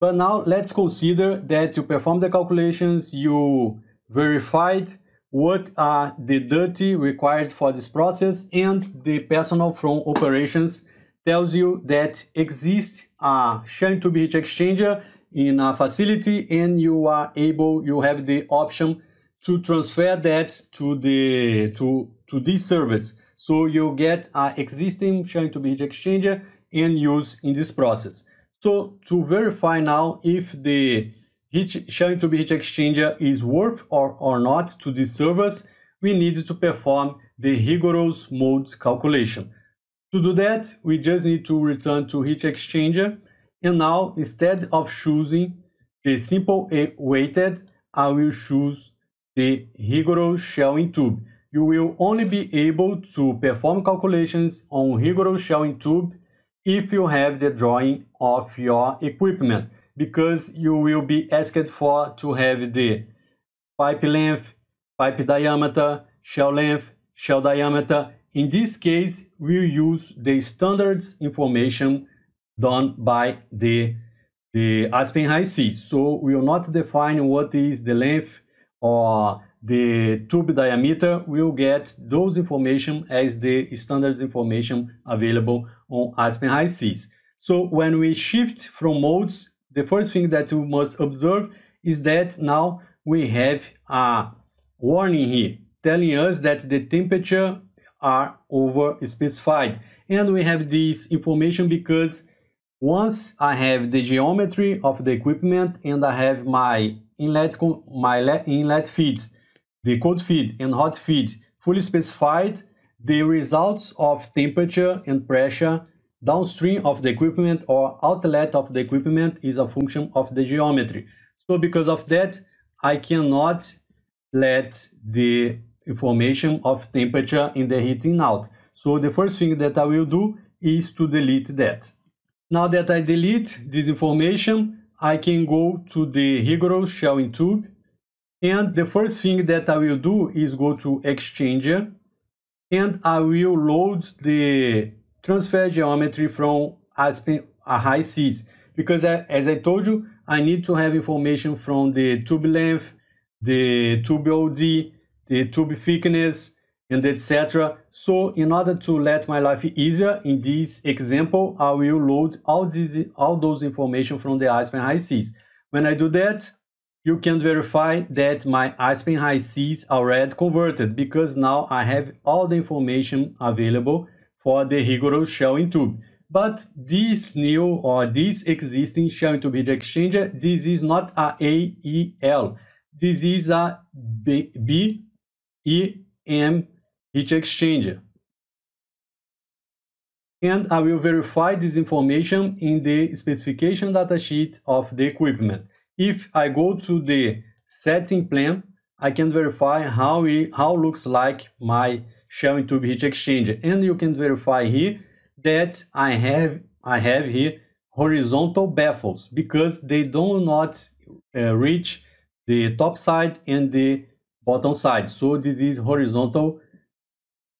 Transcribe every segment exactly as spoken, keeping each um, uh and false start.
But now let's consider that you perform the calculations, you verified what are the duty required for this process, and the personnel from operations tells you that exists a shell and tube heat exchanger in a facility, and you are able, you have the option to transfer that to the to to this service. So you get an existing shell and tube heat exchanger and use in this process. So to verify now if the heat shell and tube heat exchanger is worth or or not to this service, we need to perform the rigorous mode calculation. To do that, we just need to return to heat exchanger, and now instead of choosing the simple weighted, I will choose the rigorous shell and tube. You will only be able to perform calculations on rigorous shell and tube if you have the drawing of your equipment, because you will be asked for to have the pipe length, pipe diameter, shell length, shell diameter. In this case, we'll use the standards information done by the, the Aspen HYSYS. So we will not define what is the length or the tube diameter. We'll get those information as the standards information available on Aspen HYSYS. So when we shift from modes, the first thing that you must observe is that now we have a warning here telling us that the temperature are over specified, and we have this information because once I have the geometry of the equipment and I have my inlet my inlet feeds, the cold feed and hot feed fully specified, the results of temperature and pressure downstream of the equipment or outlet of the equipment is a function of the geometry. So because of that, I cannot let the information of temperature in the heating out. So the first thing that I will do is to delete that. Now that I delete this information, I can go to the rigorous shell and tube, and the first thing that I will do is go to exchanger, and I will load the transfer geometry from Aspen HYSYS, because I, as I told you, I need to have information from the tube length, the tube O D, the tube thickness, and et cetera. So in order to let my life easier, in this example, I will load all these, all those information from the Aspen HYSYS. When I do that, you can verify that my Aspen HYSYS already converted, because now I have all the information available for the rigorous shell and tube. But this new or this existing shell and tube heat exchanger, this is not a A E L. This is a B E M heat exchanger, and I will verify this information in the specification datasheet of the equipment. If I go to the setting plan, I can verify how it how looks like my shell and tube heat exchanger, and you can verify here that I have I have here horizontal baffles, because they do not uh, reach the top side and the bottom side. So this is horizontal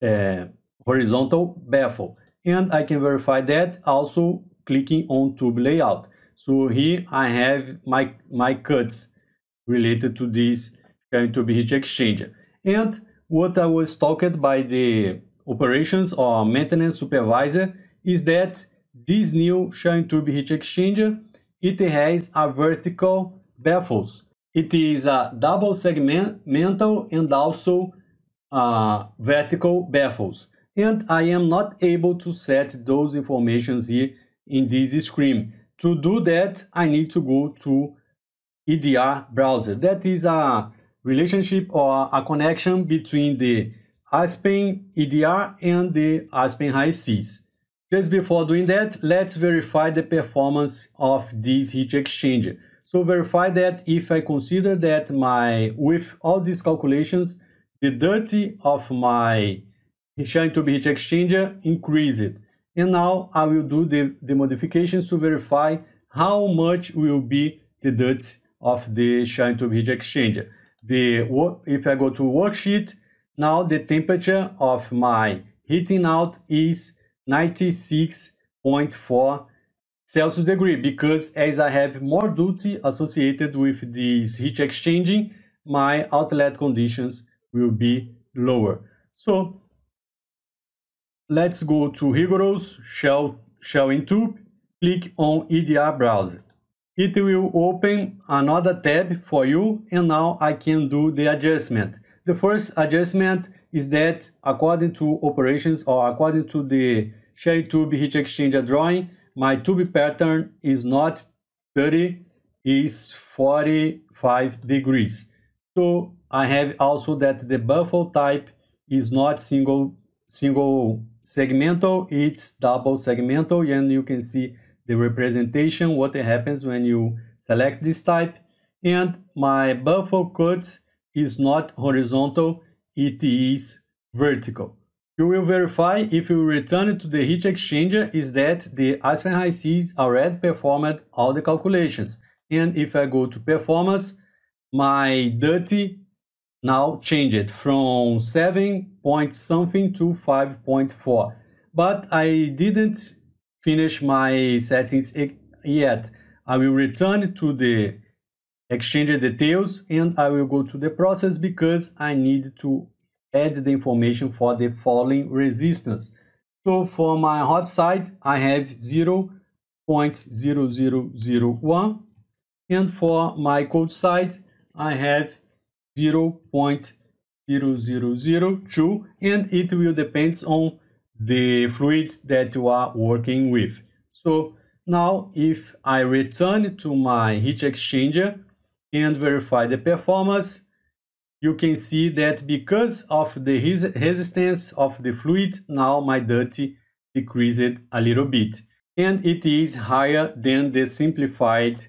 uh, horizontal baffle, and I can verify that also clicking on tube layout. So here I have my my cuts related to this shell and tube heat exchanger. And what I was talked by the operations or maintenance supervisor is that this new shell and tube heat exchanger, it has a vertical baffles. It is a double segmental and also uh, vertical baffles, and I am not able to set those informations here in this screen. To do that, I need to go to E D R browser. That is a relationship or a connection between the Aspen E D R and the Aspen HYSYS. Just before doing that, let's verify the performance of this heat exchanger. So verify that if I consider that my, with all these calculations, the dirty of my shell and tube heat exchanger increased. And now I will do the, the modifications to verify how much will be the dirty of the shell and tube heat exchanger. The, if I go to worksheet, now the temperature of my heating out is ninety-six point four Celsius degree, because as I have more duty associated with this heat exchanging, my outlet conditions will be lower. So let's go to rigorous shell, shell and tube, click on E D R browser. It will open another tab for you, and now I can do the adjustment. The first adjustment is that according to operations or according to the shell tube heat exchanger drawing, my tube pattern is not thirty, is forty-five degrees. So I have also that the baffle type is not single single segmental, it's double segmental, and you can see the representation, what happens when you select this type. And my baffle cuts is not horizontal, it is vertical. You will verify if you return it to the heat exchanger is that the Aspen HYSYS already performed all the calculations. And if I go to performance, my dirty now changed from seven point something to five point four. But I didn't finish my settings yet. I will return to the exchanger details and I will go to the process because I need to add the information for the following resistance. So for my hot side, I have zero point zero zero zero one, and for my cold side, I have zero point zero zero zero two, and it will depend on the fluid that you are working with. So now if I return to my heat exchanger and verify the performance, you can see that because of the res resistance of the fluid, now my dirty decreased a little bit, and it is higher than the simplified